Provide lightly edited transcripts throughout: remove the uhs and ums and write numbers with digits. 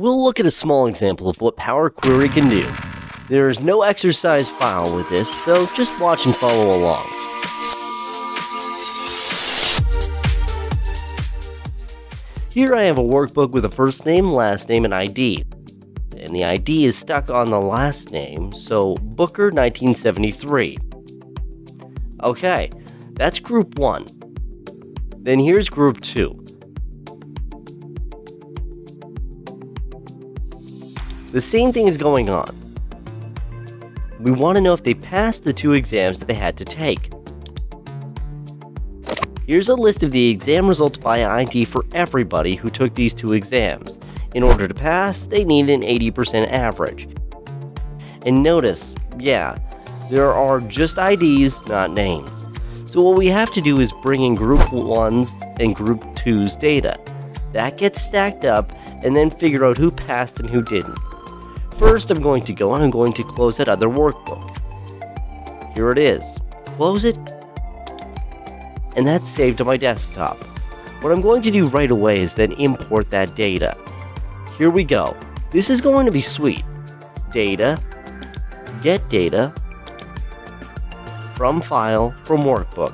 We'll look at a small example of what Power Query can do. There is no exercise file with this, so just watch and follow along. Here I have a workbook with a first name, last name, and ID. And the ID is stuck on the last name, so Booker 1973. Okay, that's group 1. Then here's group 2. The same thing is going on. We want to know if they passed the 2 exams that they had to take. Here's a list of the exam results by ID for everybody who took these 2 exams. In order to pass, they need an 80% average. And notice, yeah, there are just IDs, not names. So what we have to do is bring in group 1's and group 2's data. That gets stacked up and then figure out who passed and who didn't. First, I'm going to go and I'm going to close that other workbook. Here it is. Close it. And that's saved to my desktop. What I'm going to do right away is then import that data. Here we go. This is going to be sweet. Data, get data, from file, from workbook.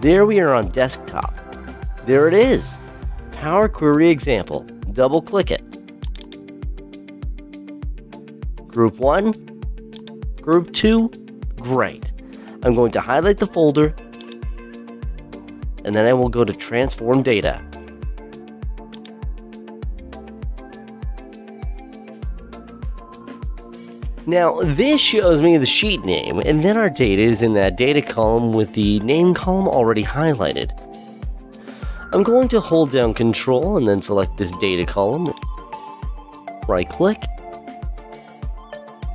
There we are on desktop. There it is. Power Query example. Double click it. Group 1, Group 2, great. I'm going to highlight the folder, and then I will go to transform data. Now this shows me the sheet name, and then our data is in that data column with the name column already highlighted. I'm going to hold down Control and then select this data column, right click,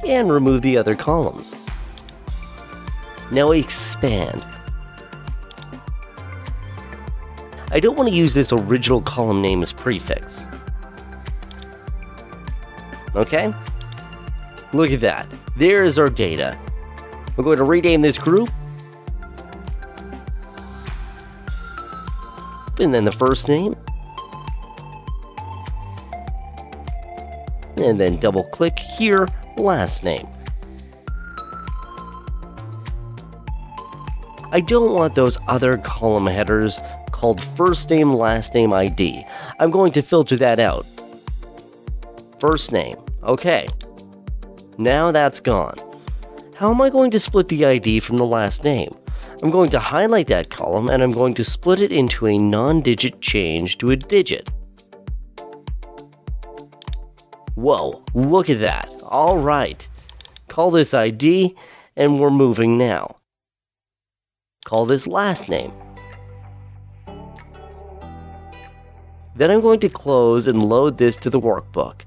and remove the other columns. Now expand. I don't want to use this original column name as prefix. Okay? Look at that. There is our data. We're going to rename this group. And then the first name. And then double click here, last name. I don't want those other column headers called first name, last name, ID. I'm going to filter that out. First name, okay. Now that's gone. How am I going to split the ID from the last name? I'm going to highlight that column and I'm going to split it into a non-digit change to a digit. Whoa, look at that. All right. Call this ID and we're moving now. Call this last name. Then I'm going to close and load this to the workbook.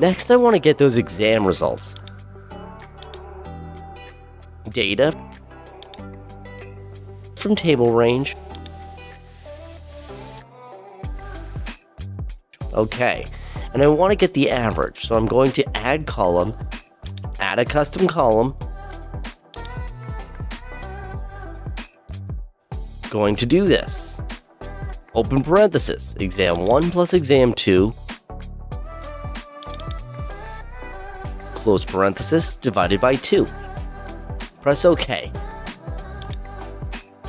Next, I want to get those exam results. Data from table range. Okay, and I want to get the average, so I'm going to add column, add a custom column. Going to do this. Open parenthesis, exam 1 plus exam 2. Close parenthesis, divided by 2. Press OK.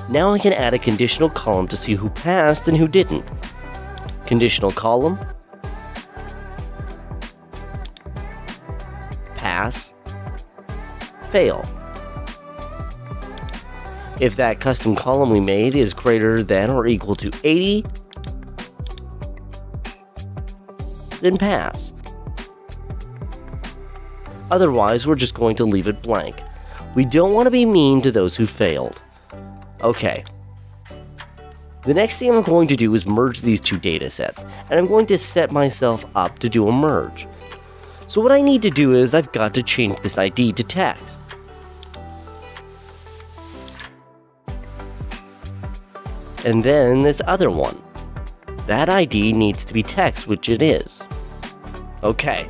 Now I can add a conditional column to see who passed and who didn't. Conditional column. Pass. Fail. If that custom column we made is greater than or equal to 80, then pass. Otherwise, we're just going to leave it blank. We don't want to be mean to those who failed. Okay. The next thing I'm going to do is merge these 2 data sets, and I'm going to set myself up to do a merge. So what I need to do is I've got to change this ID to text. And then this other one. That ID needs to be text, which it is. Okay,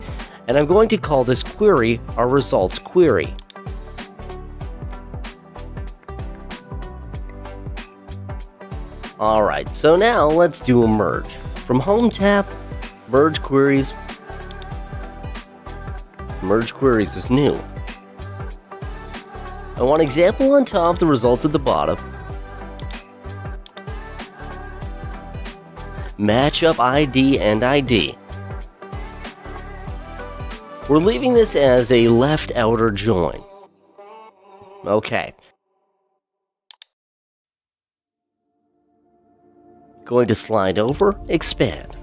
and I'm going to call this query our results query. Alright, so now let's do a merge. From Home tab, merge queries. Merge queries is new. I want example on top, the results at the bottom. Matchup ID and ID. We're leaving this as a left outer join. Okay. Going to slide over, expand.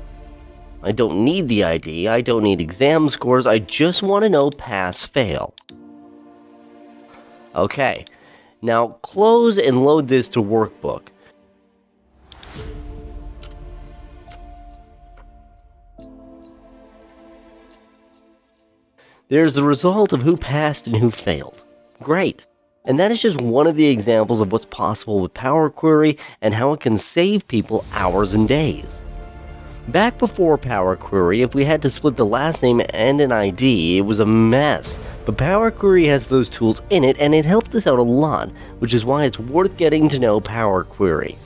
I don't need the ID, I don't need exam scores, I just want to know pass, fail. Okay, now close and load this to workbook. There's the result of who passed and who failed. Great. And that is just one of the examples of what's possible with Power Query and how it can save people hours and days. Back before Power Query, if we had to split the last name and an ID, it was a mess. But Power Query has those tools in it, and it helped us out a lot, which is why it's worth getting to know Power Query.